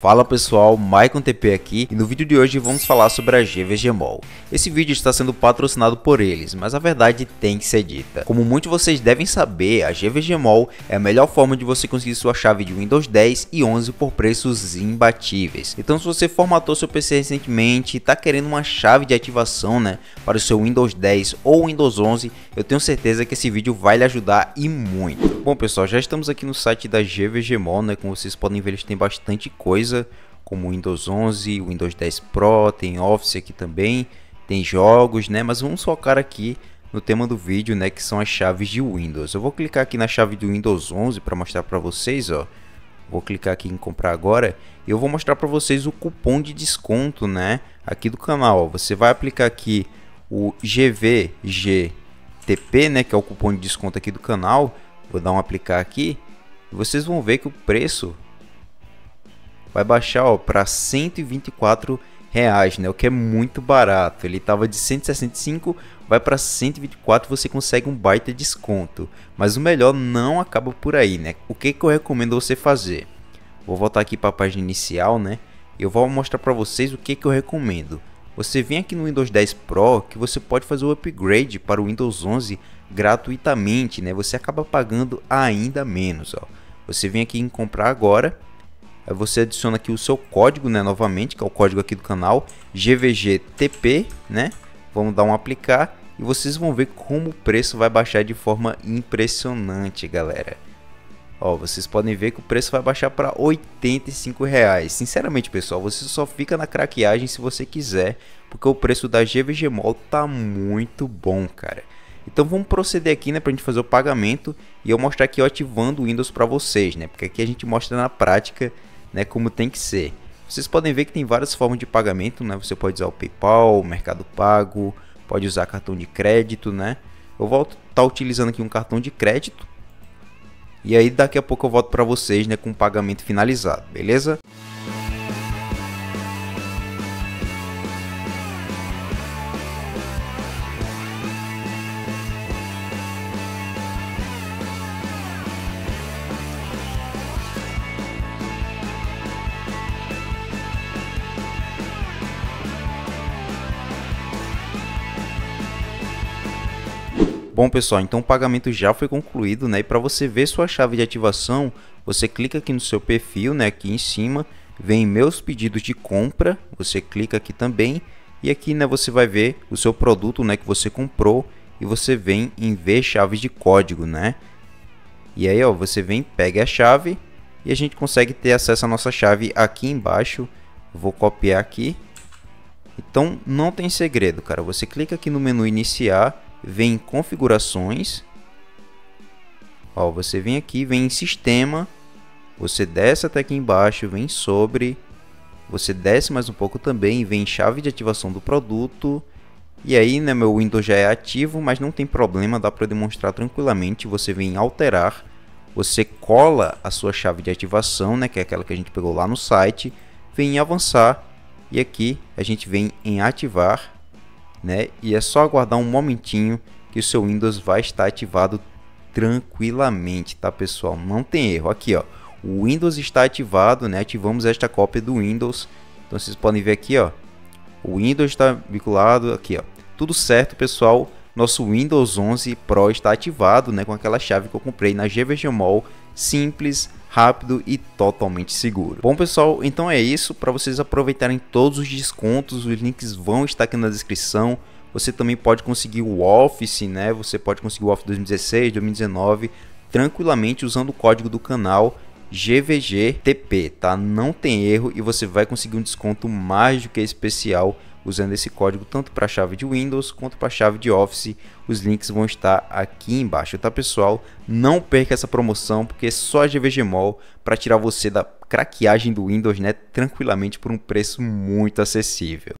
Fala pessoal, Maicon TP aqui e no vídeo de hoje vamos falar sobre a GVGMALL. Esse vídeo está sendo patrocinado por eles, mas a verdade tem que ser dita. Como muitos de vocês devem saber, a GVGMALL é a melhor forma de você conseguir sua chave de Windows 10 e 11 por preços imbatíveis. Então se você formatou seu PC recentemente e está querendo uma chave de ativação para o seu Windows 10 ou Windows 11, eu tenho certeza que esse vídeo vai lhe ajudar e muito. Bom pessoal, já estamos aqui no site da GVGMALL, como vocês podem ver eles têm bastante coisa, como Windows 11, Windows 10 Pro, tem Office aqui também, tem jogos, mas vamos focar aqui no tema do vídeo, que são as chaves de Windows. Eu vou clicar aqui na chave do Windows 11 para mostrar para vocês, Vou clicar aqui em comprar agora e eu vou mostrar para vocês o cupom de desconto, aqui do canal, Você vai aplicar aqui o GVGTP, que é o cupom de desconto aqui do canal. Vou dar um aplicar aqui e vocês vão ver que o preço vai baixar para R$124, o que é muito barato. Ele estava de 165, vai para 124, você consegue um baita desconto. Mas o melhor não acaba por aí, O que eu recomendo você fazer? Vou voltar aqui para a página inicial, Eu vou mostrar para vocês o que eu recomendo. Você vem aqui no Windows 10 Pro que você pode fazer o upgrade para o Windows 11 gratuitamente, Você acaba pagando ainda menos, Você vem aqui em comprar agora, aí você adiciona aqui o seu código, novamente, que é o código aqui do canal, GVGTP, Vamos dar um aplicar e vocês vão ver como o preço vai baixar de forma impressionante, galera. Vocês podem ver que o preço vai baixar para R$85. Sinceramente, pessoal, você só fica na craqueagem se você quiser, porque o preço da GVGMALL tá muito bom, cara. Então vamos proceder aqui, pra gente fazer o pagamento e eu mostrar aqui eu ativando o Windows para vocês, Porque aqui a gente mostra na prática, como tem que ser. Vocês podem ver que tem várias formas de pagamento, Você pode usar o PayPal, o Mercado Pago, pode usar cartão de crédito, Eu vou estar utilizando aqui um cartão de crédito. E aí daqui a pouco eu volto para vocês, com o pagamento finalizado, beleza? Bom pessoal, então o pagamento já foi concluído, E para você ver sua chave de ativação, você clica aqui no seu perfil, Aqui em cima, vem meus pedidos de compra, você clica aqui também e aqui, você vai ver o seu produto, que você comprou e você vem em ver chaves de código, E aí, você vem, pega a chave e a gente consegue ter acesso à nossa chave aqui embaixo. Vou copiar aqui. Então, não tem segredo, cara. Você clica aqui no menu iniciar, vem em configurações, você vem aqui, vem em sistema, você desce até aqui embaixo, vem sobre, você desce mais um pouco também, vem em chave de ativação do produto, e aí meu Windows já é ativo, mas não tem problema, dá para demonstrar tranquilamente. Você vem em alterar, você cola a sua chave de ativação, que é aquela que a gente pegou lá no site, vem em avançar e aqui a gente vem em ativar, E é só aguardar um momentinho que o seu Windows vai estar ativado tranquilamente, tá pessoal? Não tem erro. Aqui o Windows está ativado, Ativamos esta cópia do Windows. Então vocês podem ver aqui, o Windows está vinculado aqui, Tudo certo, pessoal. Nosso Windows 11 Pro está ativado, com aquela chave que eu comprei na GVGMALL. Simples, rápido e totalmente seguro. Bom pessoal, então é isso. Para vocês aproveitarem todos os descontos, os links vão estar aqui na descrição. Você também pode conseguir o Office, Você pode conseguir o Office 2016, 2019, tranquilamente usando o código do canal GVGTP, tá? Não tem erro e você vai conseguir um desconto mais do que especial usando esse código tanto para a chave de Windows quanto para a chave de Office. Os links vão estar aqui embaixo, tá pessoal? Não perca essa promoção porque é só a GVGMALL para tirar você da craqueagem do Windows, tranquilamente por um preço muito acessível.